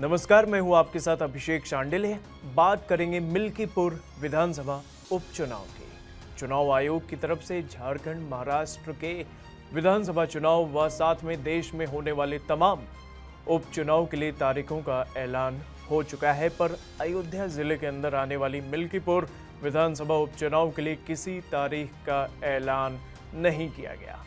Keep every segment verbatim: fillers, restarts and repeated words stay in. नमस्कार, मैं हूं आपके साथ अभिषेक शांडिले। बात करेंगे मिल्कीपुर विधानसभा उपचुनाव की। चुनाव आयोग की तरफ से झारखंड, महाराष्ट्र के विधानसभा चुनाव व साथ में देश में होने वाले तमाम उपचुनाव के लिए तारीखों का ऐलान हो चुका है, पर अयोध्या जिले के अंदर आने वाली मिल्कीपुर विधानसभा उपचुनाव के लिए किसी तारीख का ऐलान नहीं किया गया।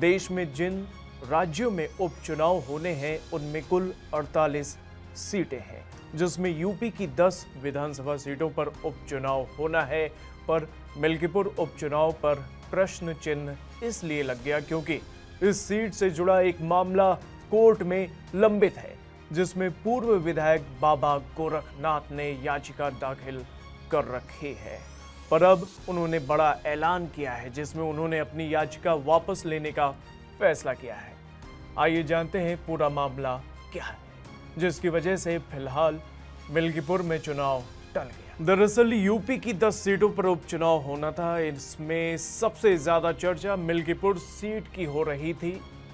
देश में जिन राज्यों में उपचुनाव होने हैं उनमें कुल अड़तालीस सीटें हैं, जिसमें यूपी की दस विधानसभा सीटों पर उपचुनाव होना है। पर मिल्कीपुर उपचुनाव पर प्रश्न चिन्ह इसलिए लग गया क्योंकि इस सीट से जुड़ा एक मामला कोर्ट में लंबित है, जिसमें पूर्व विधायक बाबा गोरखनाथ ने याचिका दाखिल कर रखी है। पर अब उन्होंने बड़ा ऐलान किया है, जिसमें उन्होंने अपनी याचिका वापस लेने का फैसला किया है। आइए जानते हैं पूरा मामला क्या है, जिसकी वजह से फिलहाल मिल्कीपुर में चुनाव टल गया। दरअसल यूपी की दस सीटों पर उपचुनाव होना था। इसमें सबसे ज्यादा चर्चा मिल्कीपुर सीट की हो रही थी।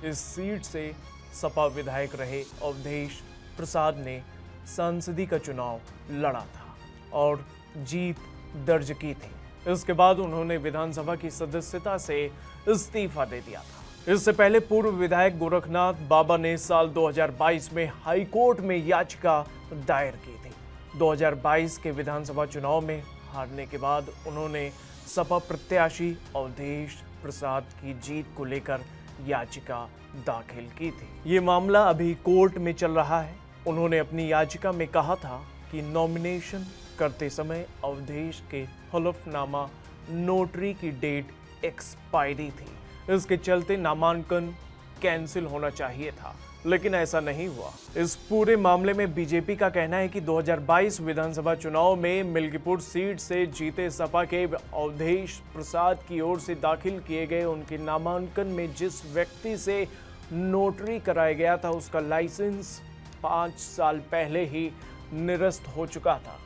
इस सीट से सपा विधायक रहे अवधेश प्रसाद ने संसदीय का चुनाव लड़ा था और जीत दर्ज की थी। इसके बाद उन्होंने विधानसभा की सदस्यता से इस्तीफा दे दिया था। इससे पहले पूर्व विधायक गोरखनाथ बाबा ने साल दो हज़ार बाईस में हाईकोर्ट में याचिका दायर की थी। दो हज़ार बाईस के विधानसभा चुनाव में हारने के बाद उन्होंने सपा प्रत्याशी अवधेश प्रसाद की जीत को लेकर याचिका दाखिल की थी। ये मामला अभी कोर्ट में चल रहा है। उन्होंने अपनी याचिका में कहा था कि नॉमिनेशन करते समय अवधेश के हलफनामा नोटरी की डेट एक्सपायरी थी, इसके चलते नामांकन कैंसिल होना चाहिए था, लेकिन ऐसा नहीं हुआ। इस पूरे मामले में बीजेपी का कहना है कि दो हज़ार बाईस विधानसभा चुनाव में मिल्कीपुर सीट से जीते सपा के अवधेश प्रसाद की ओर से दाखिल किए गए उनके नामांकन में जिस व्यक्ति से नोटरी कराया गया था, उसका लाइसेंस पाँच साल पहले ही निरस्त हो चुका था।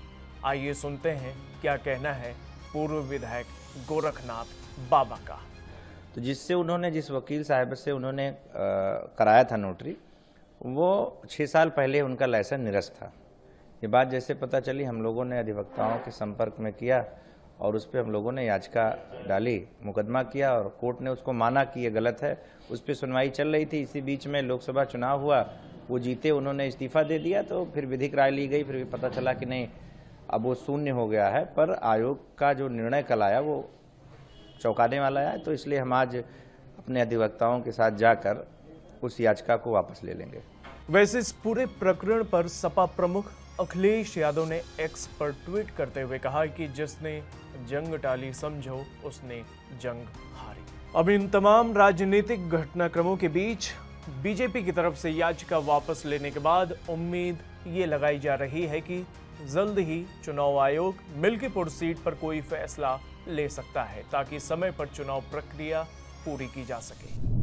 आइए सुनते हैं क्या कहना है पूर्व विधायक गोरखनाथ बाबा का। तो जिससे उन्होंने जिस वकील साहब से उन्होंने आ, कराया था नोटरी, वो छः साल पहले उनका लाइसेंस निरस्त था। ये बात जैसे पता चली, हम लोगों ने अधिवक्ताओं के संपर्क में किया और उस पर हम लोगों ने याचिका डाली, मुकदमा किया और कोर्ट ने उसको माना कि ये गलत है। उस पर सुनवाई चल रही थी। इसी बीच में लोकसभा चुनाव हुआ, वो जीते, उन्होंने इस्तीफा दे दिया। तो फिर विधिक राय ली गई, फिर पता चला कि नहीं, अब वो शून्य हो गया है। पर आयोग का जो निर्णय कल आया वो चौंकाने वाला है, तो इसलिए हम आज अपने अधिवक्ताओं के साथ जाकर उस याचिका को वापस ले लेंगे। वैसे इस पूरे प्रकरण पर सपा प्रमुख अखिलेश यादव ने एक्स पर ट्वीट करते हुए कहा कि जिसने जंग टाली समझो उसने जंग हारी। अब इन तमाम राजनीतिक घटनाक्रमों के बीच बीजेपी की तरफ से याचिका वापस लेने के बाद उम्मीद ये लगाई जा रही है कि जल्द ही चुनाव आयोग मिल्कीपुर सीट पर कोई फैसला ले सकता है, ताकि समय पर चुनाव प्रक्रिया पूरी की जा सके।